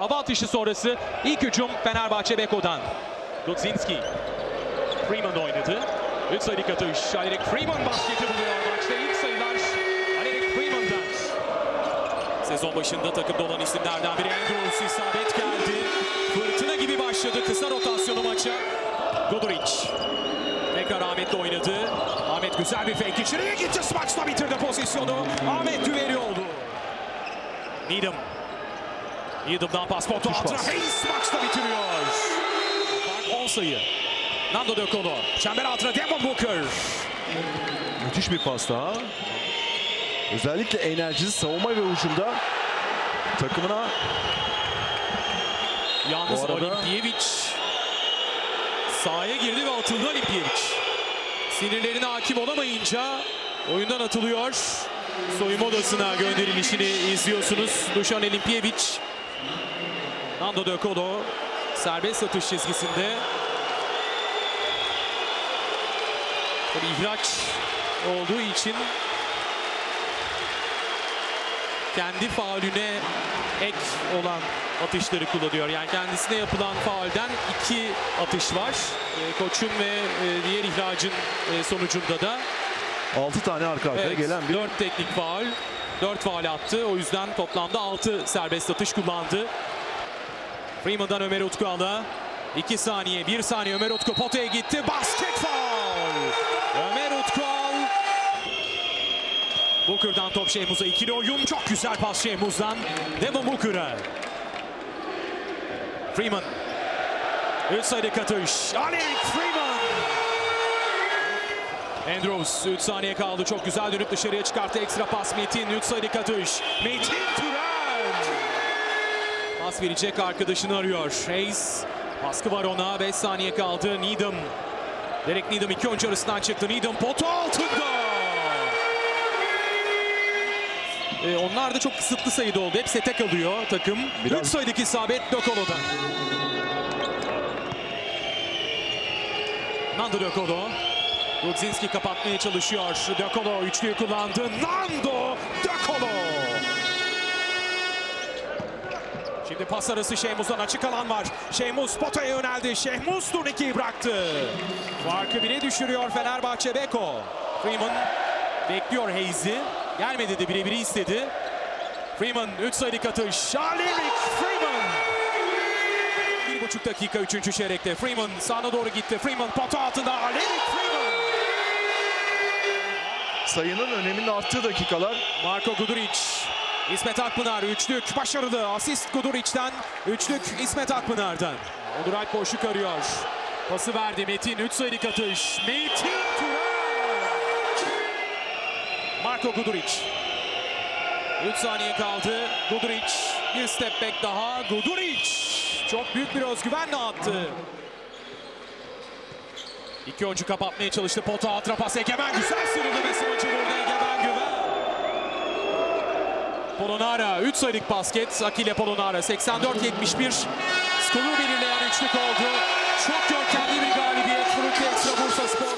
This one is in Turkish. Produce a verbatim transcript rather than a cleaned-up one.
Hava atışı sonrası ilk hücum Fenerbahçe Beko'dan. Lucinski. Freeman oynadı. Üç sayılık atış. Alec Freeman basketi buluyor maçta. İlk sayılar Alec Freeman'dan. Sezon başında takımda olan isimlerden biri. Andrews isabet geldi. Fırtına gibi başladı kısa rotasyonu maça. Gudurić. Tekrar Ahmet'le oynadı. Ahmet güzel bir fake içeriye gitti. Smaçla bitirdi pozisyonu. Ahmet güveri oldu. Needham. Needham'dan pas potu altına. Smaçla bitiriyor. Fark on sayı. Nando de Colo. Çember altına Devon Booker. Müthiş bir pas daha. Özellikle enerjisi savunma ve ucunda takımına. Yalnız Olimpijevic sahaya girdi ve atıldı Olimpijevic. Sinirlerine hakim olamayınca oyundan atılıyor. Soyunma odasına gönderilişini izliyorsunuz. Duşan Olimpijevic. Nando de Colo serbest atış çizgisinde. İhraç olduğu için kendi faulüne ek olan atışları kullanıyor. Yani kendisine yapılan faulden iki atış var. Koçun ve diğer ihracın sonucunda da altı tane arka arkaya evet, gelen bir dört teknik faul, dört faul attı. O yüzden toplamda altı serbest atış kullandı. Freeman'dan Ömer Utku ala. iki saniye, bir saniye Ömer Utku potaya gitti. Basket faul. Ömer Utku al. Booker'dan top Şehmuz'a ikili oyun. Çok güzel pas Şehmuz'dan. Devon Booker'a. Freeman. üç sayılık atış. Alec Freeman. Andrews üç saniye kaldı. Çok güzel dönüp dışarıya çıkarttı. Ekstra pas Metin. üç sayılık atış. Metin Turan. Pas verecek arkadaşını arıyor. Heize. Baskı var ona. beş saniye kaldı. Needham. Derek Needham iki oyuncu arasından çıktı. Needham potu altında. Ee, onlar da çok kısıtlı sayıda oldu. Hep sete kalıyor takım. Biraz... üç sayılık isabet de Colo'dan. Nando de Colo. Luzinski kapatmaya çalışıyor. De Colo üçlüyü kullandı. Nando de Colo. Şimdi pas arası Şehmuz'dan açık alan var. Şehmuz potaya yöneldi. Şehmuz turnikeyi bıraktı. Farkı bire düşürüyor Fenerbahçe Beko. Freeman bekliyor Heize'i. Gelmedi de birebiri istedi. Freeman üç sayılık atış. Halimik Freeman. Bir buçuk dakika üçüncü çeyrekte. Freeman sağına doğru gitti. Freeman potu altında. Halimik Freeman. Sayının öneminin arttığı dakikalar. Marko Gudurić. İsmet Akpınar üçlük başarılı. Asist Gudurić'ten, üçlük İsmet Akpınar'dan. Onur Alp boşluk arıyor. Pası verdi Metin. üç sayılık atış. Metin Turan. Marko Gudurić. üç saniye kaldı. Gudurić bir step back daha. Gudurić çok büyük bir özgüvenle attı. İki oyuncu kapatmaya çalıştı. Pota altına pas Egemen güzel sürüldü ve smaçı vurdu Egemen Gül. Polonara üç sayılık basket. Akile Polonara seksen dört yetmiş bir. Skoru belirleyen üçlük oldu. Çok görkemli bir galibiyet. Bursa Spor.